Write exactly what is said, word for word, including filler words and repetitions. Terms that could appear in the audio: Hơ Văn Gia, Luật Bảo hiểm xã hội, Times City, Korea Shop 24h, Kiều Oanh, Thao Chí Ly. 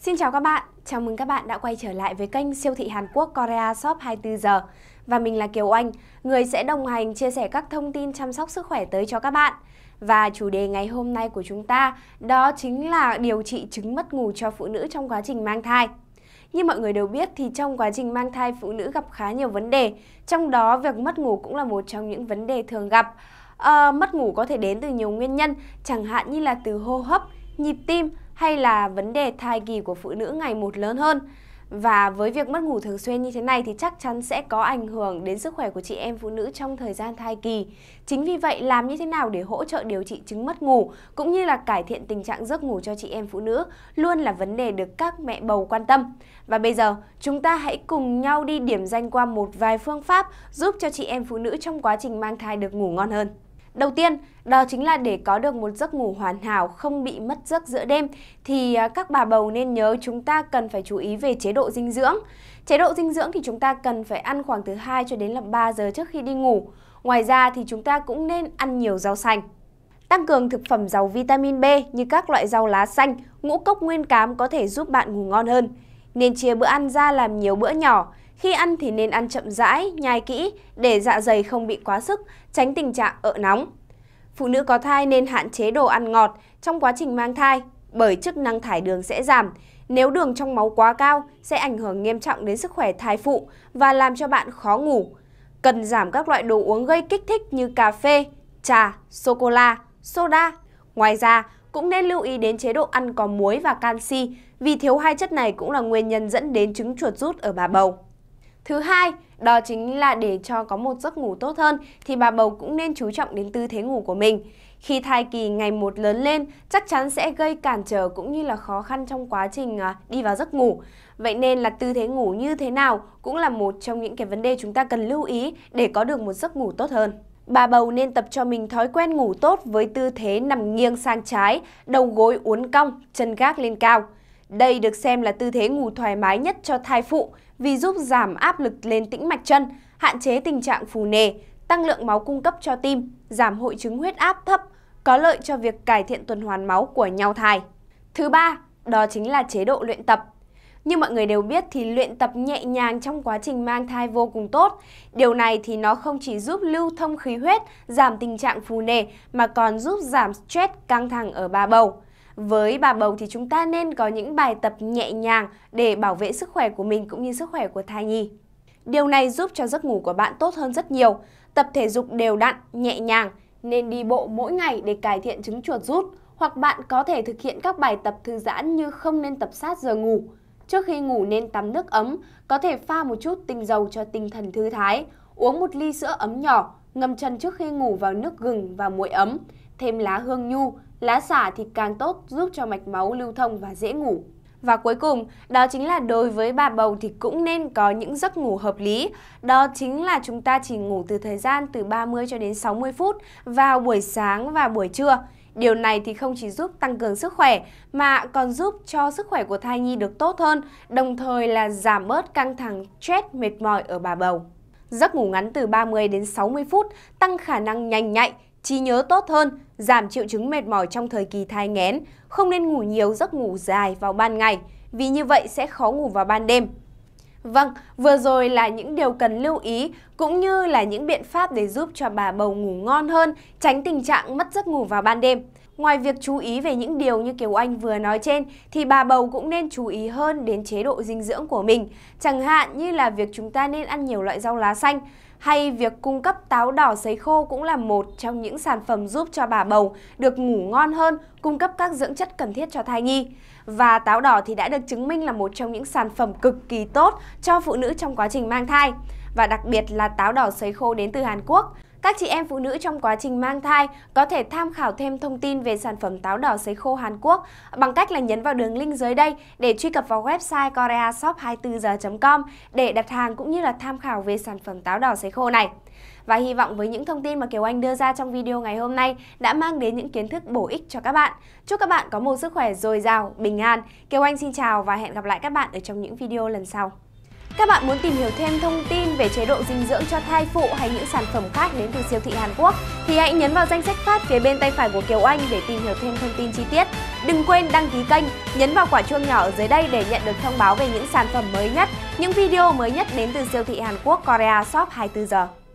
Xin chào các bạn, chào mừng các bạn đã quay trở lại với kênh siêu thị Hàn Quốc Korea Shop hai mươi tư giờ. Và mình là Kiều Oanh, người sẽ đồng hành chia sẻ các thông tin chăm sóc sức khỏe tới cho các bạn. Và chủ đề ngày hôm nay của chúng ta đó chính là điều trị chứng mất ngủ cho phụ nữ trong quá trình mang thai. Như mọi người đều biết thì trong quá trình mang thai phụ nữ gặp khá nhiều vấn đề, trong đó việc mất ngủ cũng là một trong những vấn đề thường gặp. À, mất ngủ có thể đến từ nhiều nguyên nhân, chẳng hạn như là từ hô hấp, nhịp tim hay là vấn đề thai kỳ của phụ nữ ngày một lớn hơn. Và với việc mất ngủ thường xuyên như thế này thì chắc chắn sẽ có ảnh hưởng đến sức khỏe của chị em phụ nữ trong thời gian thai kỳ. Chính vì vậy, làm như thế nào để hỗ trợ điều trị chứng mất ngủ cũng như là cải thiện tình trạng giấc ngủ cho chị em phụ nữ luôn là vấn đề được các mẹ bầu quan tâm. Và bây giờ, chúng ta hãy cùng nhau đi điểm danh qua một vài phương pháp giúp cho chị em phụ nữ trong quá trình mang thai được ngủ ngon hơn. Đầu tiên, đó chính là để có được một giấc ngủ hoàn hảo, không bị mất giấc giữa đêm thì các bà bầu nên nhớ chúng ta cần phải chú ý về chế độ dinh dưỡng. Chế độ dinh dưỡng thì chúng ta cần phải ăn khoảng từ hai cho đến là ba giờ trước khi đi ngủ. Ngoài ra thì chúng ta cũng nên ăn nhiều rau xanh. Tăng cường thực phẩm giàu vitamin B như các loại rau lá xanh, ngũ cốc nguyên cám có thể giúp bạn ngủ ngon hơn. Nên chia bữa ăn ra làm nhiều bữa nhỏ. Khi ăn thì nên ăn chậm rãi, nhai kỹ để dạ dày không bị quá sức, tránh tình trạng ợ nóng. Phụ nữ có thai nên hạn chế đồ ăn ngọt trong quá trình mang thai bởi chức năng thải đường sẽ giảm. Nếu đường trong máu quá cao sẽ ảnh hưởng nghiêm trọng đến sức khỏe thai phụ và làm cho bạn khó ngủ. Cần giảm các loại đồ uống gây kích thích như cà phê, trà, sô-cô-la, soda. Ngoài ra, cũng nên lưu ý đến chế độ ăn có muối và canxi vì thiếu hai chất này cũng là nguyên nhân dẫn đến chứng chuột rút ở bà bầu. Thứ hai, đó chính là để cho có một giấc ngủ tốt hơn thì bà bầu cũng nên chú trọng đến tư thế ngủ của mình. Khi thai kỳ ngày một lớn lên chắc chắn sẽ gây cản trở cũng như là khó khăn trong quá trình đi vào giấc ngủ. Vậy nên là tư thế ngủ như thế nào cũng là một trong những cái vấn đề chúng ta cần lưu ý để có được một giấc ngủ tốt hơn. Bà bầu nên tập cho mình thói quen ngủ tốt với tư thế nằm nghiêng sang trái, đầu gối uốn cong, chân gác lên cao. Đây được xem là tư thế ngủ thoải mái nhất cho thai phụ vì giúp giảm áp lực lên tĩnh mạch chân, hạn chế tình trạng phù nề, tăng lượng máu cung cấp cho tim, giảm hội chứng huyết áp thấp, có lợi cho việc cải thiện tuần hoàn máu của nhau thai. Thứ ba, đó chính là chế độ luyện tập. Như mọi người đều biết thì luyện tập nhẹ nhàng trong quá trình mang thai vô cùng tốt. Điều này thì nó không chỉ giúp lưu thông khí huyết, giảm tình trạng phù nề mà còn giúp giảm stress căng thẳng ở bà bầu. Với bà bầu thì chúng ta nên có những bài tập nhẹ nhàng để bảo vệ sức khỏe của mình cũng như sức khỏe của thai nhi. Điều này giúp cho giấc ngủ của bạn tốt hơn rất nhiều. Tập thể dục đều đặn, nhẹ nhàng, nên đi bộ mỗi ngày để cải thiện chứng chuột rút. Hoặc bạn có thể thực hiện các bài tập thư giãn như không nên tập sát giờ ngủ. Trước khi ngủ nên tắm nước ấm, có thể pha một chút tinh dầu cho tinh thần thư thái. Uống một ly sữa ấm nhỏ, ngâm chân trước khi ngủ vào nước gừng và muối ấm. Thêm lá hương nhu, lá xả thì càng tốt, giúp cho mạch máu lưu thông và dễ ngủ. Và cuối cùng, đó chính là đối với bà bầu thì cũng nên có những giấc ngủ hợp lý. Đó chính là chúng ta chỉ ngủ từ thời gian từ ba mươi cho đến sáu mươi phút vào buổi sáng và buổi trưa. Điều này thì không chỉ giúp tăng cường sức khỏe mà còn giúp cho sức khỏe của thai nhi được tốt hơn, đồng thời là giảm bớt căng thẳng, stress, mệt mỏi ở bà bầu. Giấc ngủ ngắn từ ba mươi đến sáu mươi phút tăng khả năng nhanh nhạy, trí nhớ tốt hơn, giảm triệu chứng mệt mỏi trong thời kỳ thai nghén. Không nên ngủ nhiều giấc ngủ dài vào ban ngày, vì như vậy sẽ khó ngủ vào ban đêm. Vâng, vừa rồi là những điều cần lưu ý, cũng như là những biện pháp để giúp cho bà bầu ngủ ngon hơn, tránh tình trạng mất giấc ngủ vào ban đêm. Ngoài việc chú ý về những điều như Kiều Anh vừa nói trên, thì bà bầu cũng nên chú ý hơn đến chế độ dinh dưỡng của mình. Chẳng hạn như là việc chúng ta nên ăn nhiều loại rau lá xanh, hay việc cung cấp táo đỏ sấy khô cũng là một trong những sản phẩm giúp cho bà bầu được ngủ ngon hơn, cung cấp các dưỡng chất cần thiết cho thai nhi. Và táo đỏ thì đã được chứng minh là một trong những sản phẩm cực kỳ tốt cho phụ nữ trong quá trình mang thai. Và đặc biệt là táo đỏ sấy khô đến từ Hàn Quốc. Các chị em phụ nữ trong quá trình mang thai có thể tham khảo thêm thông tin về sản phẩm táo đỏ sấy khô Hàn Quốc bằng cách là nhấn vào đường link dưới đây để truy cập vào website koreashop hai mươi tư giờ chấm com để đặt hàng cũng như là tham khảo về sản phẩm táo đỏ sấy khô này. Và hy vọng với những thông tin mà Kiều Anh đưa ra trong video ngày hôm nay đã mang đến những kiến thức bổ ích cho các bạn. Chúc các bạn có một sức khỏe dồi dào, bình an. Kiều Anh xin chào và hẹn gặp lại các bạn ở trong những video lần sau. Các bạn muốn tìm hiểu thêm thông tin về chế độ dinh dưỡng cho thai phụ hay những sản phẩm khác đến từ siêu thị Hàn Quốc thì hãy nhấn vào danh sách phát phía bên tay phải của Kiều Oanh để tìm hiểu thêm thông tin chi tiết. Đừng quên đăng ký kênh, nhấn vào quả chuông nhỏ ở dưới đây để nhận được thông báo về những sản phẩm mới nhất, những video mới nhất đến từ siêu thị Hàn Quốc Korea Shop hai mươi bốn giờ.